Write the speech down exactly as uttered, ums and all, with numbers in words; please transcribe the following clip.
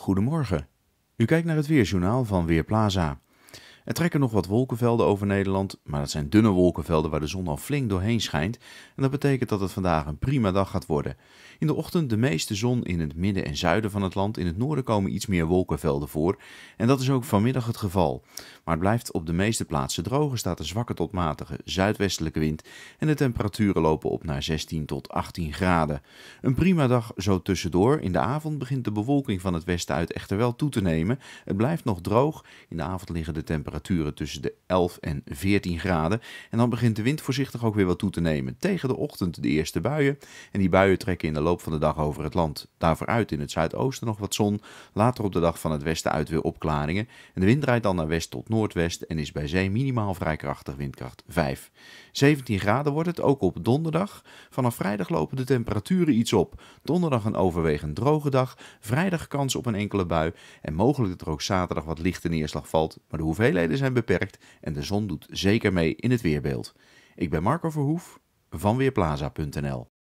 Goedemorgen. U kijkt naar het Weerjournaal van Weerplaza. Er trekken nog wat wolkenvelden over Nederland, maar dat zijn dunne wolkenvelden waar de zon al flink doorheen schijnt. En dat betekent dat het vandaag een prima dag gaat worden. In de ochtend de meeste zon in het midden en zuiden van het land. In het noorden komen iets meer wolkenvelden voor. En dat is ook vanmiddag het geval. Maar het blijft op de meeste plaatsen droog. Er staat een zwakke tot matige zuidwestelijke wind. En de temperaturen lopen op naar zestien tot achttien graden. Een prima dag zo tussendoor. In de avond begint de bewolking van het westen uit echter wel toe te nemen. Het blijft nog droog. In de avond liggen de temperaturen tussen de elf en veertien graden. En dan begint de wind voorzichtig ook weer wat toe te nemen. Tegen de ochtend de eerste buien. En die buien trekken in de loop van de dag over het land. Daarvoor uit in het zuidoosten nog wat zon. Later op de dag van het westen uit weer opklaringen. En de wind draait dan naar west tot noordwest en is bij zee minimaal vrij krachtig, windkracht vijf. zeventien graden wordt het, ook op donderdag. Vanaf vrijdag lopen de temperaturen iets op. Donderdag een overwegend droge dag. Vrijdag kans op een enkele bui. En mogelijk dat er ook zaterdag wat lichte neerslag valt. Maar de hoeveelheid zijn beperkt en de zon doet zeker mee in het weerbeeld. Ik ben Marco Verhoef van Weerplaza punt n l.